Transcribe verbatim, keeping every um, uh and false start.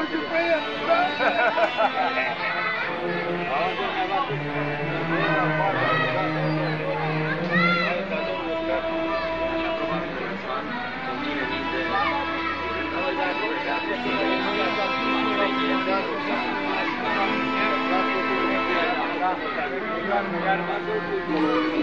was your friend, son.